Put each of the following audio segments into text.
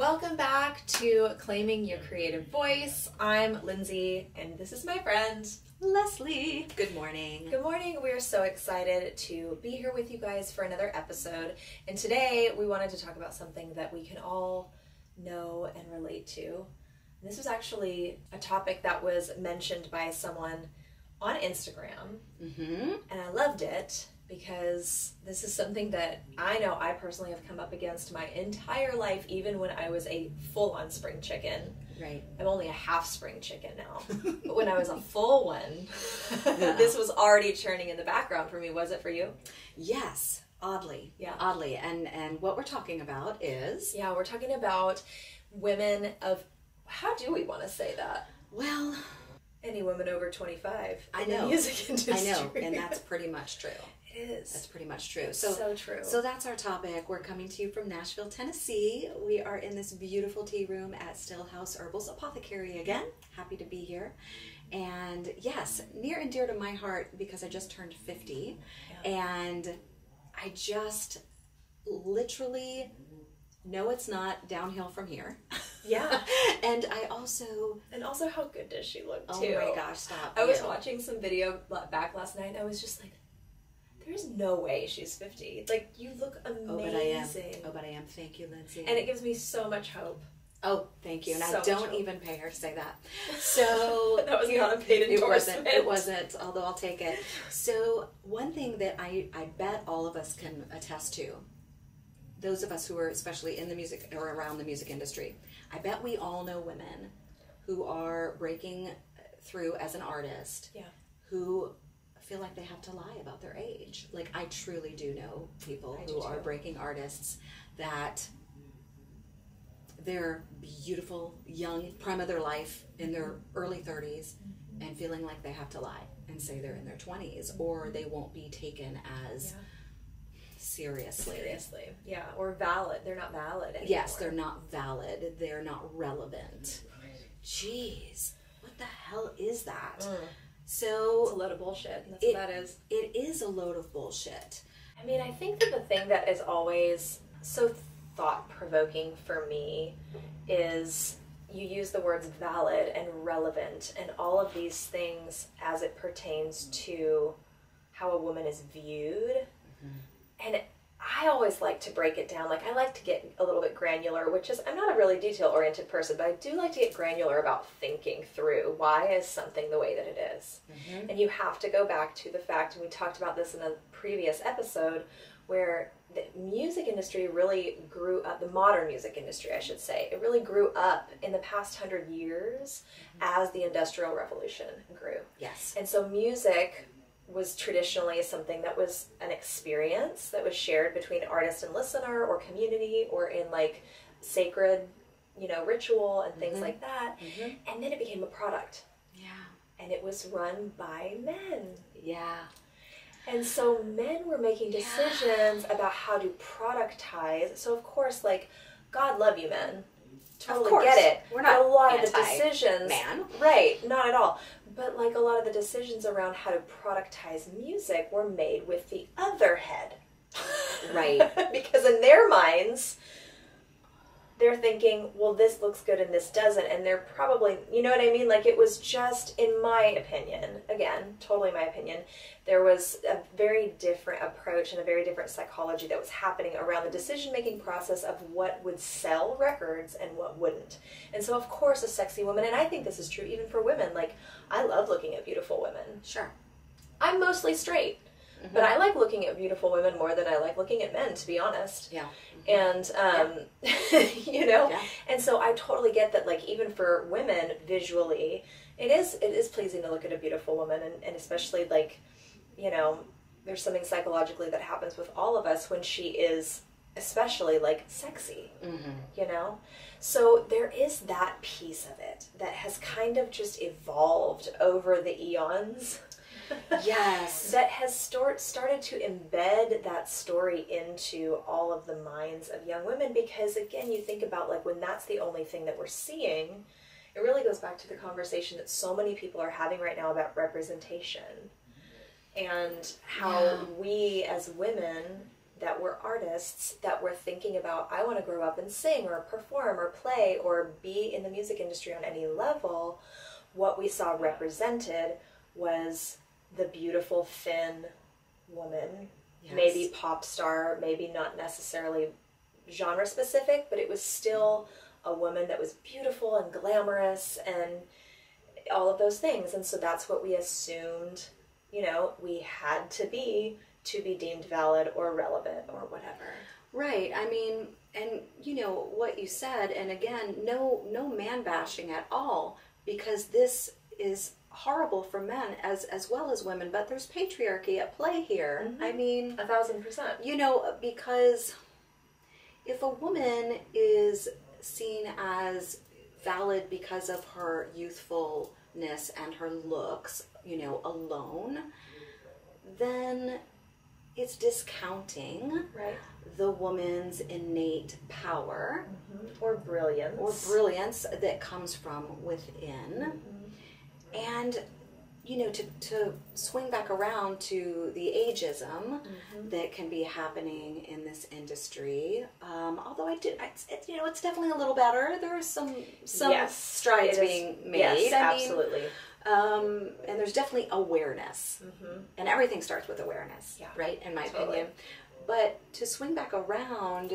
Welcome back to Claiming Your Creative Voice. I'm Lindsay, and this is my friend, Leslie. Good morning. Good morning. We are so excited to be here with you guys for another episode. And today we wanted to talk about something that we can all know and relate to. This was actually a topic that was mentioned by someone on Instagram, and I loved it, because this is something that I know I personally have come up against my entire life, even when I was a full-on spring chicken. Right. I'm only a half spring chicken now. But when I was a full one, This was already churning in the background for me. Was it for you? Yes. Oddly. Yeah. Oddly. And what we're talking about is... Yeah, we're talking about women of... How do we want to say that? Well... Any woman over 25. I know. In the music industry. I know. And that's pretty much true. It is. That's pretty much true. So true. So that's our topic. We're coming to you from Nashville, Tennessee. We are in this beautiful tea room at Stillhouse Herbals Apothecary again. Happy to be here. And yes, near and dear to my heart because I just turned 50. Yeah. And I just literally know it's not downhill from here. Yeah. And I also... And also how good does she look, too? Oh my gosh, stop. I was watching some video back last night and I was just like, there's no way she's 50. Like, you look amazing. Oh, but I am. Oh, but I am. Thank you, Lindsay. And it gives me so much hope. Oh, thank you. And so I don't even pay her to say that. So that was not a paid endorsement. It wasn't, although I'll take it. So one thing that I bet all of us can attest to, those of us who are especially in the music or around the music industry, I bet we all know women who are breaking through as an artist, who feel like they have to lie about their age. Like, I truly do know people who are breaking artists that they're beautiful, young, prime of their life, in their early 30s, and feeling like they have to lie and say they're in their 20s, or they won't be taken as... Seriously. Yeah, or valid. They're not valid anymore. Yes, they're not valid. They're not relevant. Jeez, what the hell is that? So it's a load of bullshit. That's what that is. It is a load of bullshit. I mean, I think that the thing that is always so thought-provoking for me is you use the words valid and relevant and all of these things as it pertains to how a woman is viewed. And I always like to break it down. Like, I like to get a little bit granular, which is, I'm not a really detail-oriented person, but I do like to get granular about thinking through why is something the way that it is. And you have to go back to the fact, and we talked about this in a previous episode, where the music industry really grew up, the modern music industry, I should say, it really grew up in the past 100 years as the Industrial Revolution grew. Yes. And so music was traditionally something that was an experience that was shared between artist and listener, or community, or in like sacred, ritual and things like that. And then it became a product. Yeah. And it was run by men. Yeah. And so men were making decisions about how to productize. So of course, like, God love you, men. Totally get it. We're not anti-man. Right, not at all. But like, a lot of the decisions around how to productize music were made with the other head. Right. Because in their minds, they're thinking, well, this looks good and this doesn't. And they're probably, you know what I mean? Like, it was just, in my opinion, again, totally my opinion, there was a very different approach and a very different psychology that was happening around the decision-making process of what would sell records and what wouldn't. And so, of course, a sexy woman, and I think this is true even for women, like, I love looking at beautiful women. Sure. I'm mostly straight. But I like looking at beautiful women more than I like looking at men, to be honest. Yeah. And, and so I totally get that, like, even for women, visually, it is pleasing to look at a beautiful woman, and especially, like, there's something psychologically that happens with all of us when she is especially, like, sexy, So there is that piece of it that has kind of just evolved over the eons. Yes. That has started to embed that story into all of the minds of young women, because, again, you think about, like, when that's the only thing that we're seeing, it really goes back to the conversation that so many people are having right now about representation and how we as women that were artists that were thinking about, I want to grow up and sing or perform or play or be in the music industry on any level, what we saw represented was the beautiful, thin woman, yes. Maybe pop star, maybe not necessarily genre specific, but it was still a woman that was beautiful and glamorous and all of those things. And so that's what we assumed, you know, we had to be deemed valid or relevant or whatever. Right. I mean, and you know what you said, and again, no man bashing at all, because this is horrible for men as well as women, but there's patriarchy at play here. Mm-hmm. I mean, 1,000%. You know, because if a woman is seen as valid because of her youthfulness and her looks, you know, alone, then it's discounting right. the woman's innate power mm-hmm. or brilliance that comes from within. Mm-hmm. And you know, to swing back around to the ageism mm-hmm. that can be happening in this industry, although it's you know, it's definitely a little better. There are some yes, strides being made. Yes, absolutely. And there's definitely awareness, mm-hmm. and everything starts with awareness, yeah, right? In my totally. Opinion. But to swing back around,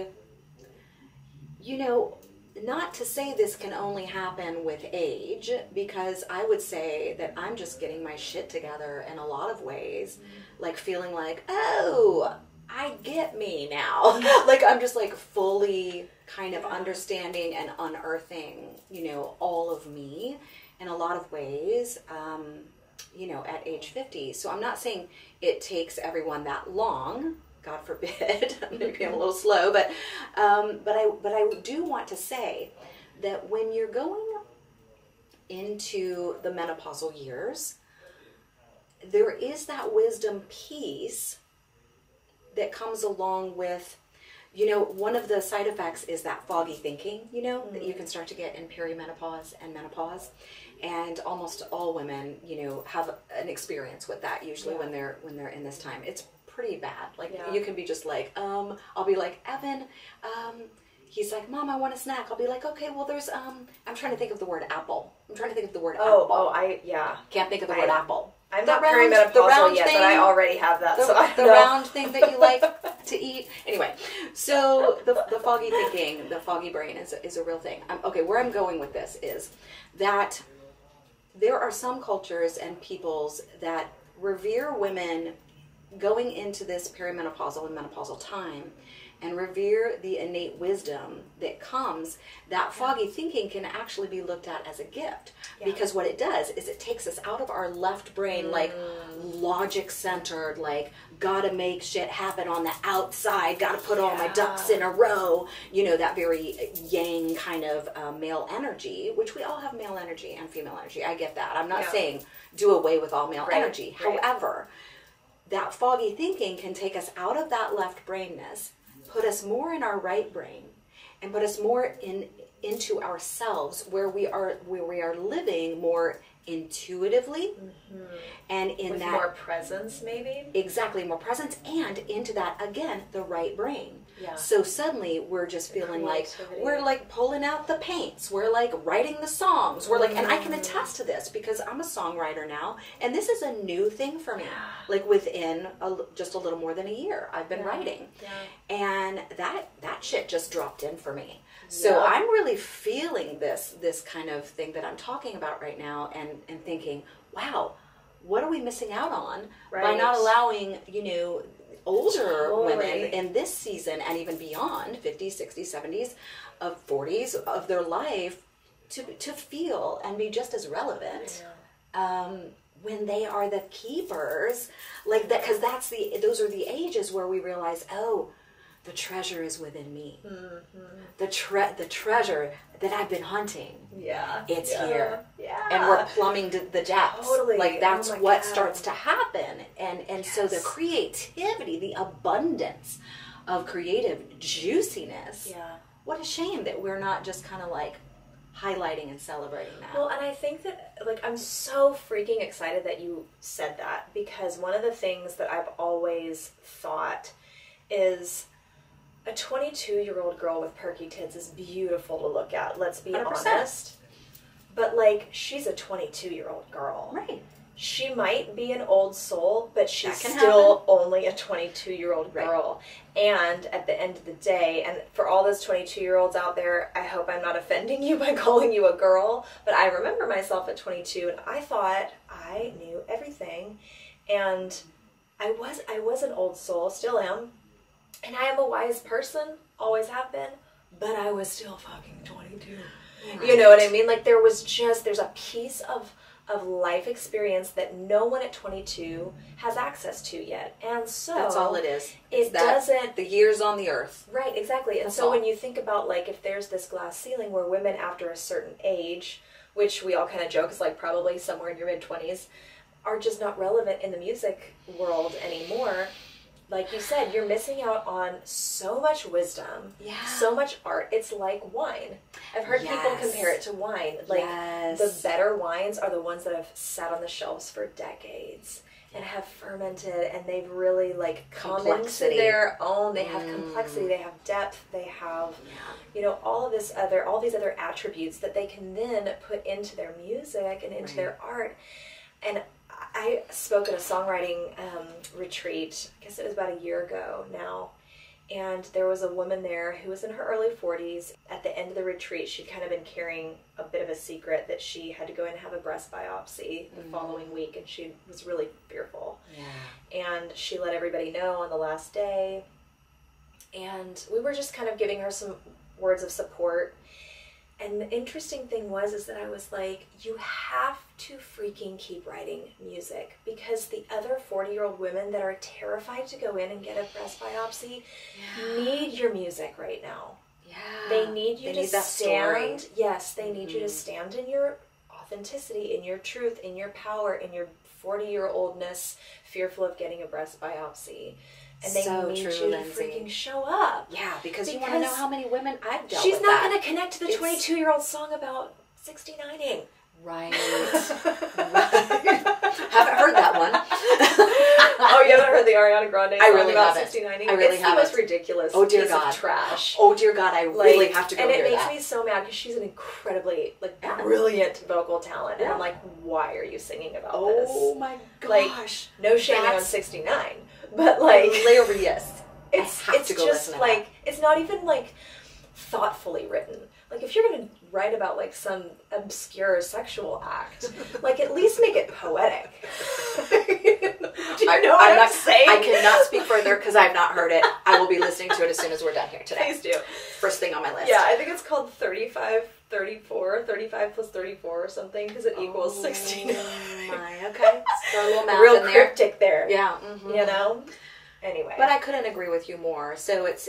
you know, not to say this can only happen with age, because I would say that I'm just getting my shit together in a lot of ways, mm-hmm. like feeling like, oh, I get me now. Like I'm just like fully kind of understanding and unearthing, you know, all of me. In a lot of ways, you know, at age 50. So I'm not saying it takes everyone that long, God forbid, maybe I'm a little slow, but I do want to say that when you're going into the menopausal years, there is that wisdom piece that comes along with, you know, one of the side effects is that foggy thinking, you know, mm-hmm. that you can start to get in perimenopause and menopause. And almost all women, you know, have an experience with that usually yeah. when they're in this time. It's pretty bad. Like yeah. you can be just like, I'll be like, Evan, he's like, Mom, I want a snack. I'll be like, okay, well there's, I'm trying to think of the word apple. I'm trying to think of the word apple. Oh, I, yeah. Can't think of the word apple. I'm not perimenopausal yet, but I already have that. The round thing that you like to eat. Anyway, so the foggy thinking, the foggy brain is a real thing. Okay, where I'm going with this is that there are some cultures and peoples that revere women going into this perimenopausal and menopausal time and revere the innate wisdom that comes, that foggy thinking can actually be looked at as a gift. Yeah. Because what it does is it takes us out of our left brain, like logic-centered, like gotta make shit happen on the outside, gotta put yeah. all my ducks in a row, you know, that very yang kind of male energy, which we all have male energy and female energy. I get that. I'm not yeah. saying do away with all male right. energy. Right. However, that foggy thinking can take us out of that left brainness, put us more in our right brain, and put us more into ourselves, where we are living more intuitively mm-hmm. and in with that more presence, maybe exactly more presence, and into that again the right brain. Yeah. So suddenly we're just feeling like we're like pulling out the paints, we're like writing the songs, we're like, mm-hmm. and I can attest to this because I'm a songwriter now, and this is a new thing for me. Yeah. Like within just a little more than a year, I've been yeah. writing, yeah. and that shit just dropped in for me. So yeah. I'm really feeling this kind of thing that I'm talking about right now, and thinking, wow, what are we missing out on right. by not allowing, you know, older totally. Women in this season and even beyond 50s, 60s, 70s, of 40s of their life to feel and be just as relevant yeah. When they are the keepers, like that, because those are the ages where we realize, oh, the treasure is within me. Mm-hmm. The treasure that I've been hunting. Yeah. It's yeah. here. Yeah. And we're plumbing the depths. Totally. Like that's oh what God. Starts to happen. And yes. so the creativity, the abundance of creative juiciness. Yeah. What a shame that we're not just kind of like highlighting and celebrating that. Well, and I think that, like, I'm so freaking excited that you said that, because one of the things that I've always thought is a 22-year-old girl with perky tits is beautiful to look at. Let's be 100%. Honest. But like, she's a 22-year-old girl. Right. She might be an old soul, but she's still only a 22-year-old girl. Right. And at the end of the day, and for all those 22-year-olds out there, I hope I'm not offending you by calling you a girl, but I remember myself at 22 and I thought I knew everything. And I was an old soul, still am. And I am a wise person, always have been, but I was still fucking 22. Right. You know what I mean? Like there was just, there's a piece of life experience that no one at 22 has access to yet. And so that's all it is. It doesn't, the years on the earth. Right, exactly. And so when you think about like if there's this glass ceiling where women after a certain age, which we all kind of joke is like probably somewhere in your mid-20s, are just not relevant in the music world anymore. Like you said, you're missing out on so much wisdom, yeah. so much art. It's like wine. I've heard yes. people compare it to wine. Like yes. the better wines are the ones that have sat on the shelves for decades and have fermented and they've really like come complexity. Into their own. They have complexity, they have depth, they have, yeah. you know, all of this other, all these other attributes that they can then put into their music and into right. their art. And I spoke at a songwriting retreat, I guess it was about a year ago now, and there was a woman there who was in her early 40s. At the end of the retreat, she'd kind of been carrying a bit of a secret that she had to go in and have a breast biopsy the following week, and she was really fearful. Yeah. And she let everybody know on the last day, and we were just kind of giving her some words of support. And the interesting thing was, is that I was like, you have to freaking keep writing music because the other 40-year-old women that are terrified to go in and get a breast biopsy yeah. need your music right now. Yeah. They need you to stand. Story. Yes. They need you to stand in your authenticity, in your truth, in your power, in your 40-year-oldness, fearful of getting a breast biopsy. And they need you to freaking show up. Yeah, because you want to know how many women I've dealt with. She's not going to connect to the 22-year-old song about 69ing. Right. Haven't heard that one. Oh, you haven't heard the Ariana Grande song about 69ing? I really haven't. It's the most ridiculous piece of trash. Oh, dear God. I really have to go hear that. And it makes me so mad because she's an incredibly like brilliant vocal talent. And I'm like, why are you singing about this? Oh, my gosh. Like, no shaming on 69. But like, hilarious. It's just like, it's not even like thoughtfully written. Like if you're going to write about like some obscure sexual act, like at least make it poetic. Do you know what I'm saying? I cannot speak further because I've not heard it. I will be listening to it as soon as we're done here today. Please do. First thing on my list. Yeah, I think it's called 35 plus 34 or something because it equals 69. My, okay. So a little math real in there. Cryptic there. Yeah. Mm-hmm. You know? Anyway. But I couldn't agree with you more. So it's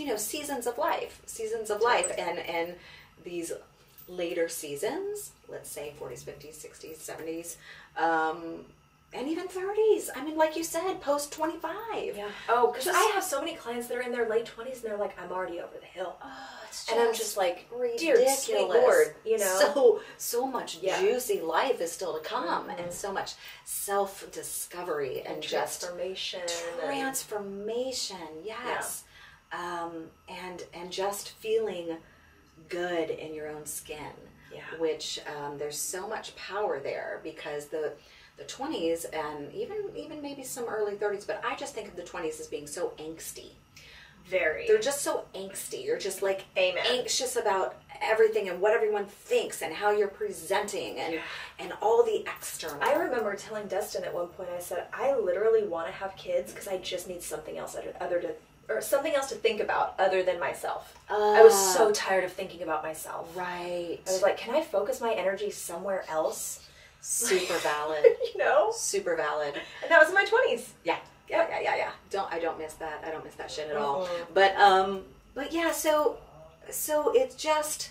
you know, seasons of life. Seasons of life. And these later seasons, let's say 40s, 50s, 60s, 70s, and even 30s. I mean, like you said, post 25. Yeah. Oh, because I have so many clients that are in their late 20s and they're like, I'm already over the hill. Oh, it's just and I'm just like, ridiculous. Dear sweet Lord, you know? So much yeah. juicy life is still to come, mm-hmm. and so much self-discovery and transformation. Yes. Yeah. And just feeling good in your own skin, yeah. which there's so much power there because the 20s and even maybe some early 30s, but I just think of the 20s as being so angsty. Very. They're just so angsty. You're just like Amen. Anxious about everything and what everyone thinks and how you're presenting and, yeah. and all the external. I remember telling Dustin at one point, I said, I literally want to have kids because I just need something else or something else to think about other than myself. I was so tired of thinking about myself. Right. I was like, can I focus my energy somewhere else? Super valid. You know? Super valid. And that was in my 20s. Yeah. Yeah, yeah, yeah, yeah. I don't miss that. I don't miss that shit at all. But yeah, so it's just,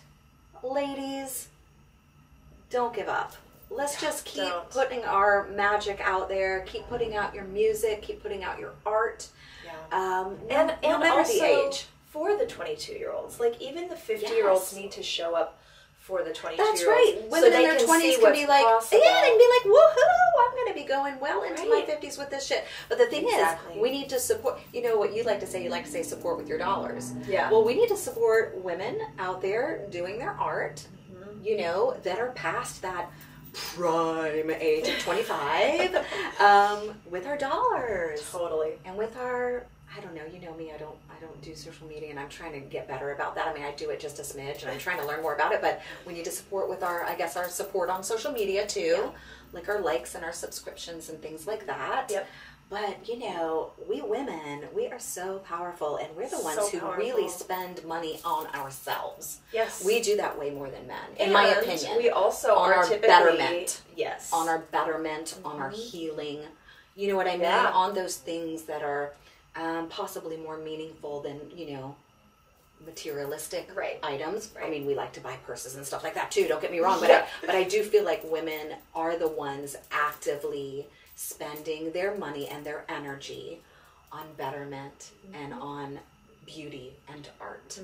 ladies, don't give up. Let's just keep putting our magic out there. Keep putting out your music. Keep putting out your art. Yeah. No matter the age. For the 22-year-olds, like even the 50-year-olds yes. need to show up for the 22-year-olds. That's right. Women in their 20s can be like, yeah, they can be like, woohoo, I'm going to be going well into my 50s with this shit. But the thing is, we need to support, you know what you like to say support with your dollars. Yeah. Well, we need to support women out there doing their art, you know, that are past that prime age of 25 with our dollars. Totally. And with our... I don't know, you know me, I don't do social media, and I'm trying to get better about that. I mean, I do it just a smidge, and I'm trying to learn more about it, but we need to support with our, I guess, our support on social media too, like our likes and our subscriptions and things like that. Yep. But, you know, we women, we are so powerful, and we're the ones who really spend money on ourselves. Yes. We do that way more than men, in my opinion. We also are typically... on our betterment, on our healing, you know what I mean? On those things that are... possibly more meaningful than, you know, materialistic items. I mean, we like to buy purses and stuff like that too, don't get me wrong, but I do feel like women are the ones actively spending their money and their energy on betterment and on beauty and art.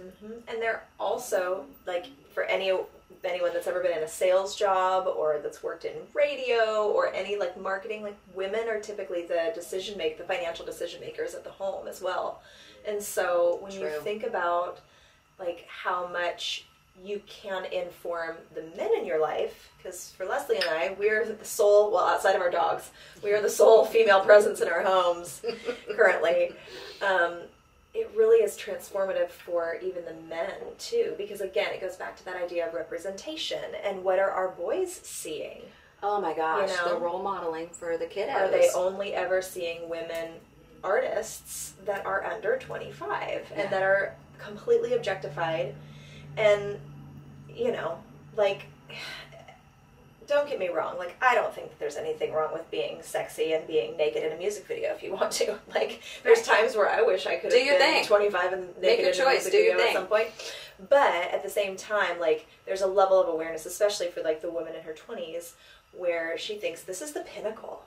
And they're also, like, for anyone that's ever been in a sales job or that's worked in radio or any like marketing, like women are typically the financial decision makers at the home as well. And so when you think about like how much you can inform the men in your life, because for Leslie and I, we're the sole, well, outside of our dogs, we are the sole female presence in our homes currently. It really is transformative for even the men too, because again, it goes back to that idea of representation and what are our boys seeing? Oh my gosh, you know, the role modeling for the kiddos. Are they only ever seeing women artists that are under 25 and that are completely objectified? And, you know, like, don't get me wrong, like, I don't think that there's anything wrong with being sexy and being naked in a music video if you want to. Like, there's times where I wish I could have been 25 and naked in a music video at some point. But at the same time, like, there's a level of awareness, especially for, like, the woman in her 20s, where she thinks this is the pinnacle.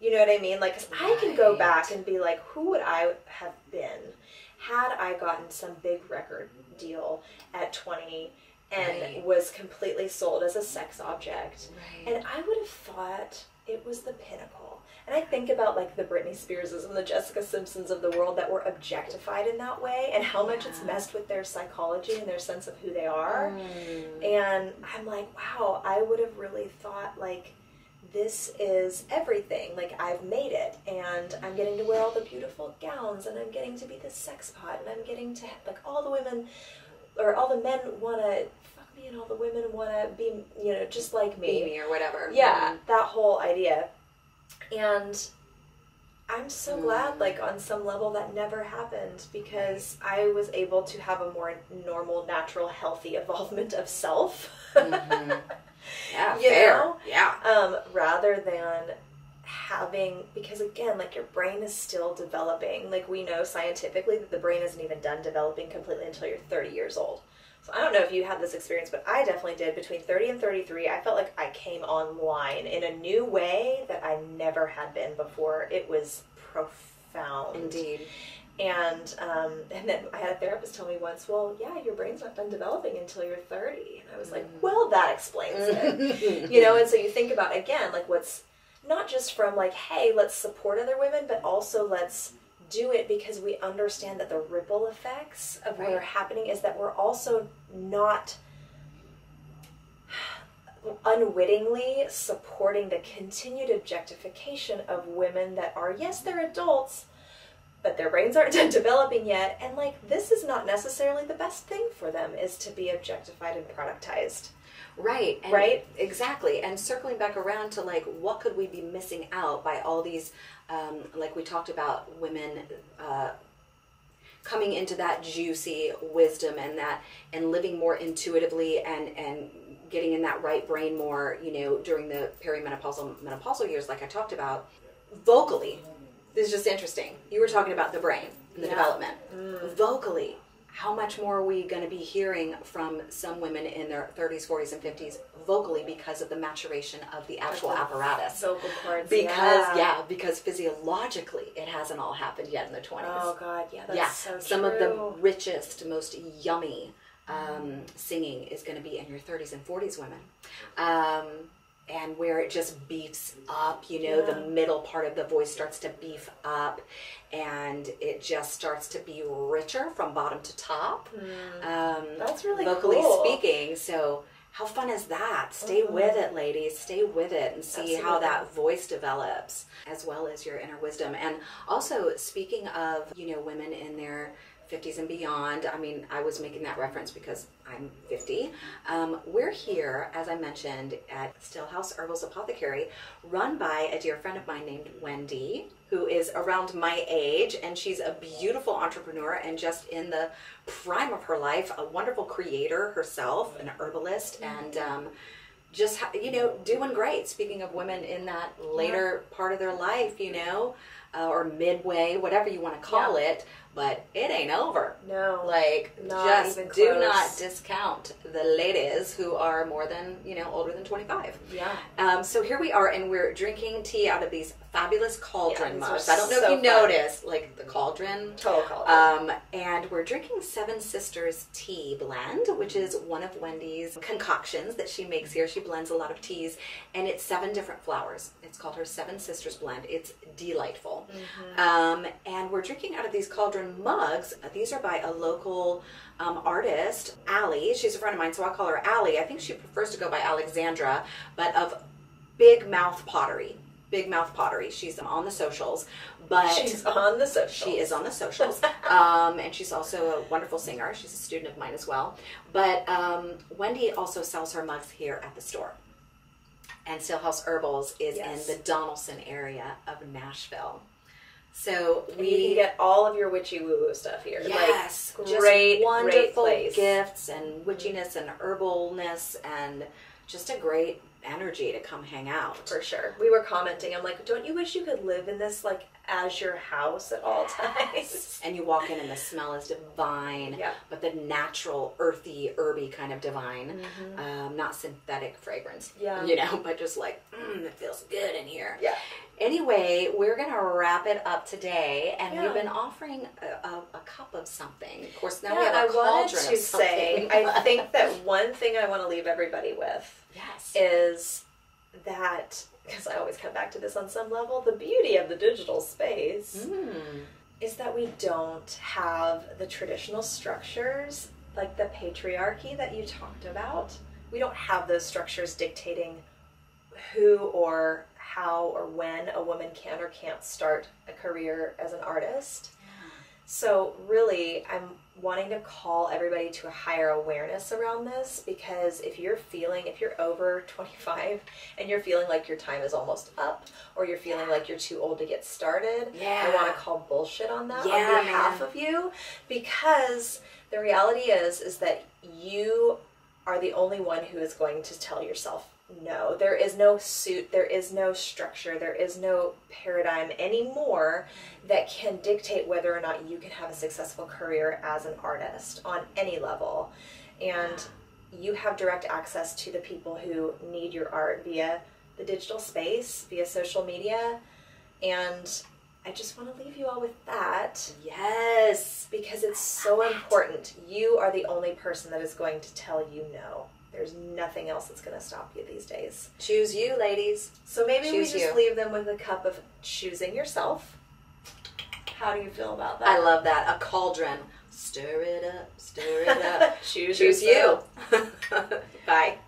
You know what I mean? Like, 'cause I can go back and be like, who would I have been had I gotten some big record deal at 20 and was completely sold as a sex object. And I would have thought it was the pinnacle. And I think about like the Britney Spearses and the Jessica Simpsons of the world that were objectified in that way and how much it's messed with their psychology and their sense of who they are. And I'm like, wow, I would have really thought like this is everything. Like I've made it and I'm getting to wear all the beautiful gowns and I'm getting to be this sex pot and I'm getting to like all the women... or all the men want to fuck me and all the women want to be, you know, just like me. Be me or whatever. Yeah, that whole idea. And I'm so glad, like, on some level that never happened because I was able to have a more normal, natural, healthy involvement of self. Yeah, you know? Yeah. Rather than... because again, like your brain is still developing. Like we know scientifically that the brain isn't even done developing completely until you're 30 years old. So I don't know if you had this experience, but I definitely did. Between 30 and 33, I felt like I came online in a new way that I never had been before. It was profound. Indeed. And then I had a therapist tell me once, well, yeah, your brain's not done developing until you're 30. And I was like, well, that explains it. You know, and so you think about, again, like what's, not just from like, hey, let's support other women, but also let's do it because we understand that the ripple effects of what are happening is that we're also not unwittingly supporting the continued objectification of women that are, yes, they're adults, but their brains aren't done developing yet. And like, this is not necessarily the best thing for them is to be objectified and productized. Right. And exactly. And circling back around to like, what could we be missing out by all these, like we talked about women, coming into that juicy wisdom and that, and living more intuitively and getting in that right brain more, you know, during the perimenopausal years, like I talked about vocally. This is just interesting. You were talking about the brain and the development vocally. How much more are we going to be hearing from some women in their 30s, 40s, and 50s vocally because of the maturation of the actual apparatus? Vocal cords, because physiologically it hasn't all happened yet in the 20s. Oh, God, yeah, that's so true. Some of the richest, most yummy singing is going to be in your 30s and 40s women. And where it just beefs up, you know, the middle part of the voice starts to beef up and it just starts to be richer from bottom to top. That's really vocally cool. Speaking. So how fun is that? Stay with it, ladies. Stay with it and see how that voice develops, as well as your inner wisdom. And also, speaking of, you know, women in their 50s and beyond, I mean, I was making that reference because I'm 50. We're here, as I mentioned, at Stillhouse Herbals Apothecary, run by a dear friend of mine named Wendy, who is around my age, and she's a beautiful entrepreneur and just in the prime of her life, a wonderful creator herself, an herbalist, and just, you know, doing great. Speaking of women in that later part of their life, you know, or midway, whatever you want to call it, but it ain't over. No. Like, just do not discount the ladies who are more than, you know, older than 25. Yeah. So here we are, and we're drinking tea out of these fabulous cauldron mugs. I don't know if you noticed, like, the cauldron. Total cauldron. And we're drinking Seven Sisters Tea Blend, which is one of Wendy's concoctions that she makes here. She blends a lot of teas, and it's 7 different flowers. It's called her Seven Sisters Blend. It's delightful. And we're drinking out of these cauldron mugs. These are by a local artist, Allie. She's a friend of mine, so I'll call her Allie. I think she prefers to go by Alexandra, but of Big Mouth Pottery. Big Mouth Pottery. She's on the socials, but she is on the socials. And she's also a wonderful singer. She's a student of mine as well. But Wendy also sells her mugs here at the store. And Stillhouse Herbals is in the Donaldson area of Nashville. So you can get all of your witchy woo-woo stuff here. Yes, like, great, just wonderful gifts and witchiness and herbalness and just a great energy to come hang out. For sure. We were commenting, I'm like, don't you wish you could live in this, like, as your house at all times? And you walk in and the smell is divine, but the natural, earthy, herby kind of divine, not synthetic fragrance, you know, but just like, it feels good in here. Yeah. Anyway, we're going to wrap it up today, and we've been offering a cup of something. Of course, now we have a cauldron of something. I think that one thing I want to leave everybody with is that, because I always come back to this on some level, the beauty of the digital space is that we don't have the traditional structures, like the patriarchy that you talked about. We don't have those structures dictating who or how or when a woman can or can't start a career as an artist. So really, I'm wanting to call everybody to a higher awareness around this, because if you're over 25 and you're feeling like your time is almost up, or you're feeling like you're too old to get started, I want to call bullshit on that on behalf of you, because the reality is that you are the only one who is going to tell yourself no. There is no suit, there is no structure, there is no paradigm anymore that can dictate whether or not you can have a successful career as an artist on any level. And you have direct access to the people who need your art via the digital space, via social media. And I just want to leave you all with that. Yes, because it's so important. You are the only person that is going to tell you no. There's nothing else that's going to stop you these days. Choose you, ladies. So maybe we just leave them with a cup of choosing yourself. How do you feel about that? I love that. A cauldron. Stir it up. Choose you. Bye.